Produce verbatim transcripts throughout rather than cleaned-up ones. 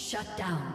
Shut down.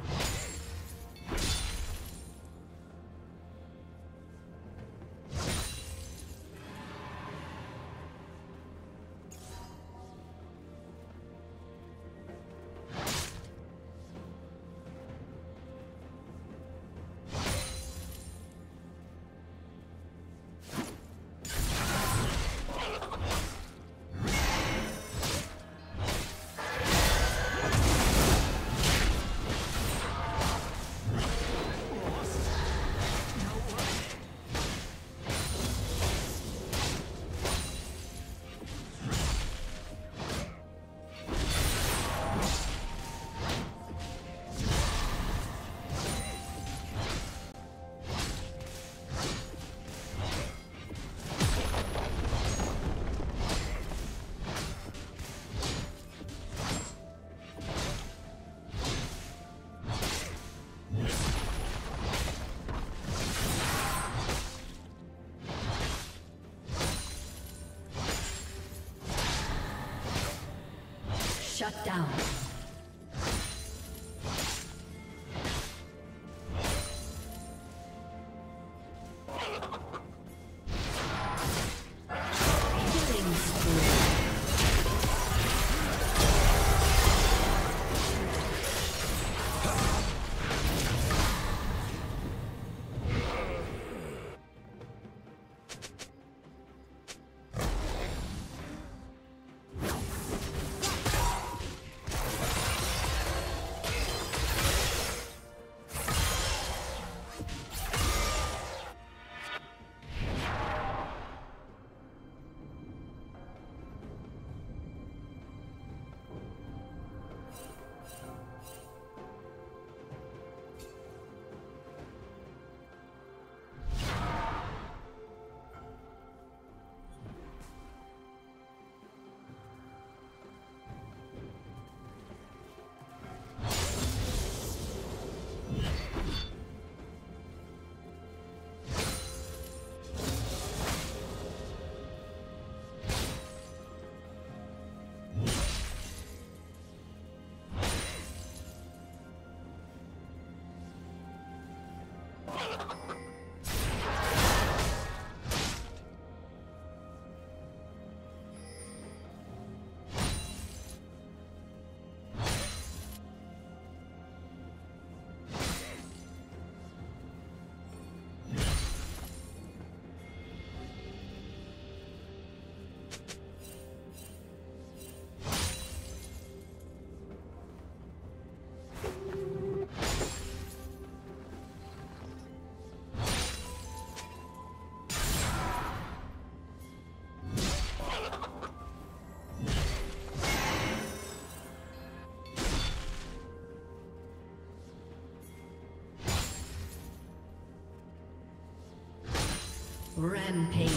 Shut down. Rampage.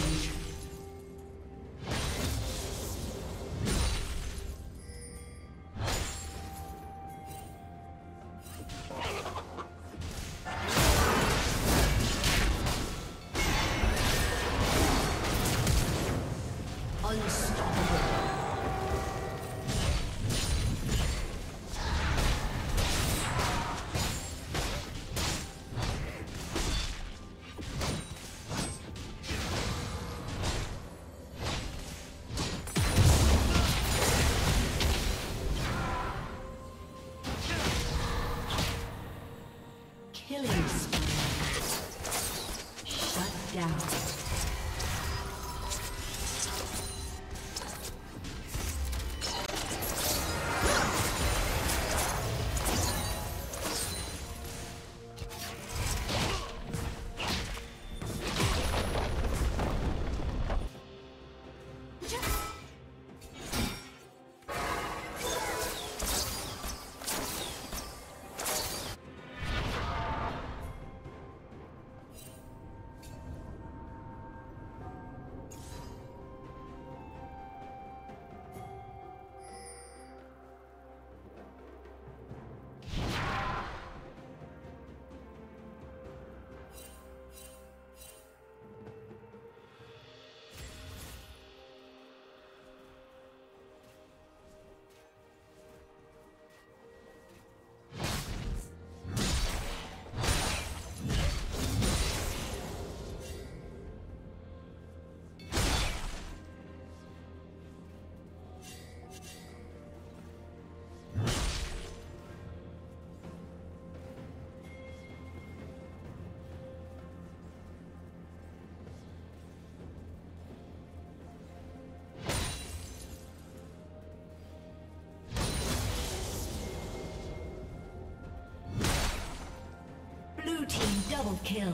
Blue team double kill.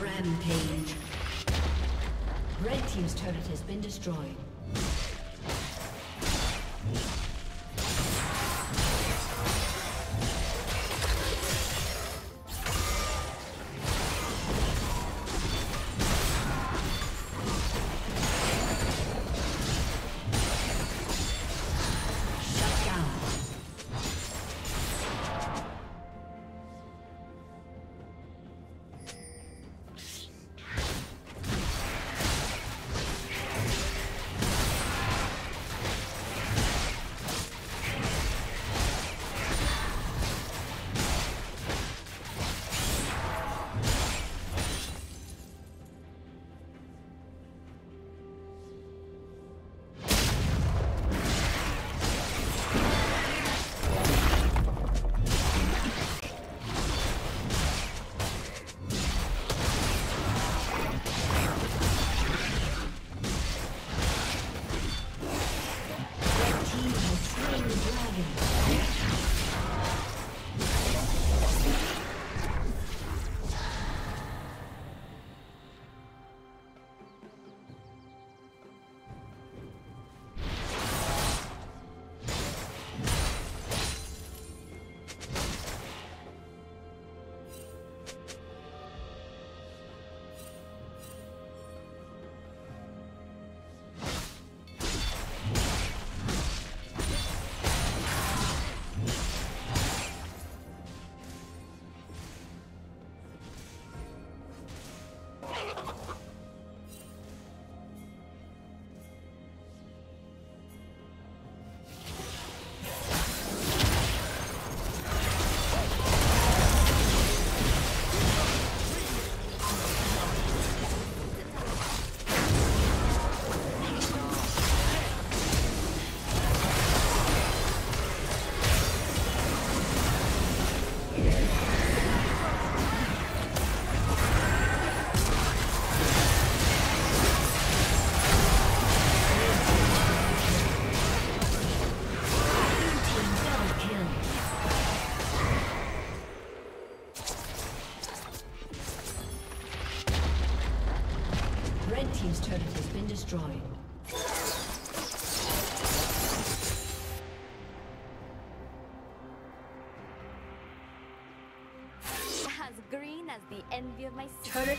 Rampage. Red team's turret has been destroyed. Team's turret has been destroyed. As green as the envy of my city. Turret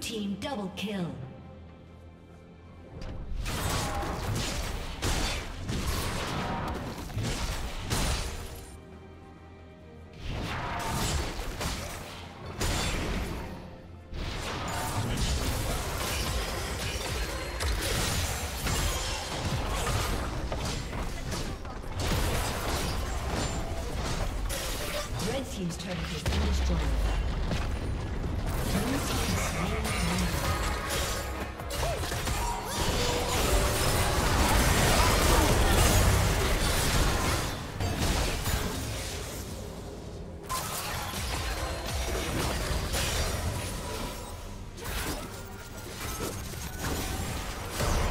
Team double kill. Red team's turret has been destroyed. Has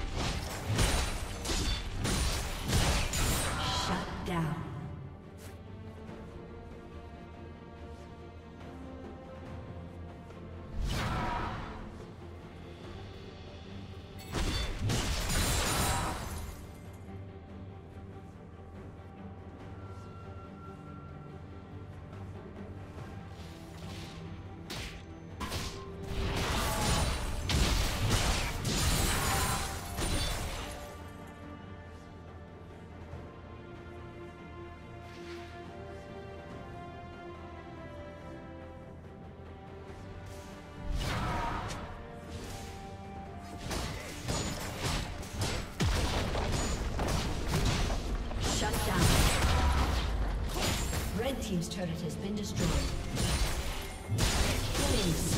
Shut down. Team's turret has been destroyed. Please.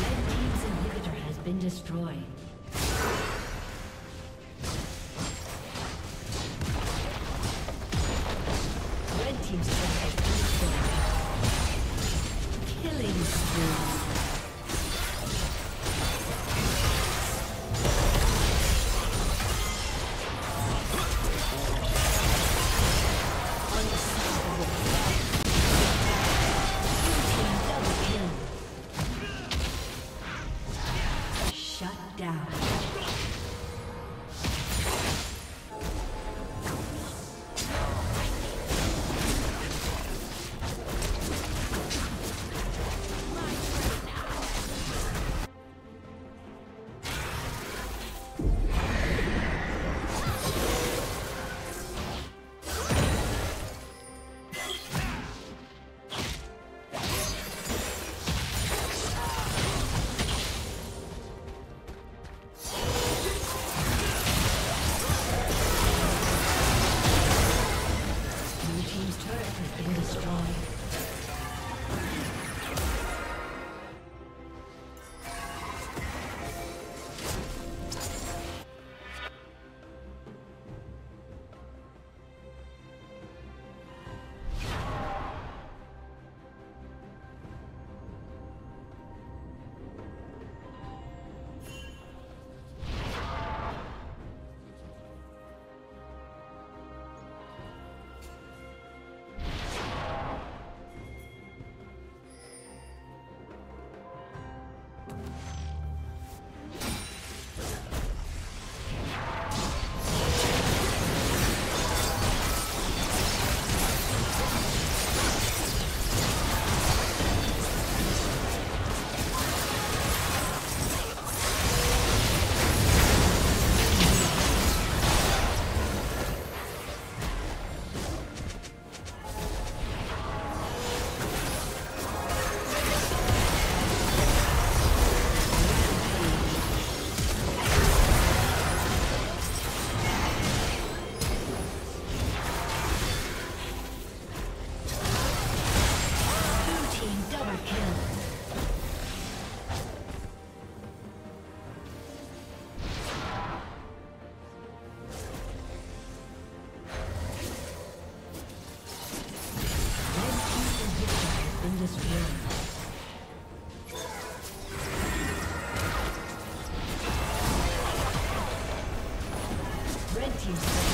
Red team's inhibitor has been destroyed. Red team's turret has been destroyed. Killing spree. team's